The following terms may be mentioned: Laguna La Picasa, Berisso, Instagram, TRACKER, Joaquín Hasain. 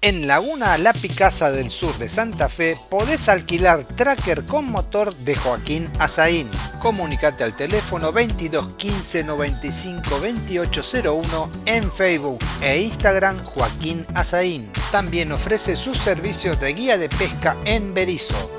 En Laguna La Picasa del sur de Santa Fe podés alquilar TRACKER con motor de Joaquín Hasain. Comunicate al teléfono 22 15 95 2801 en Facebook e Instagram Joaquín Hasain. También ofrece sus servicios de guía de pesca en Berisso.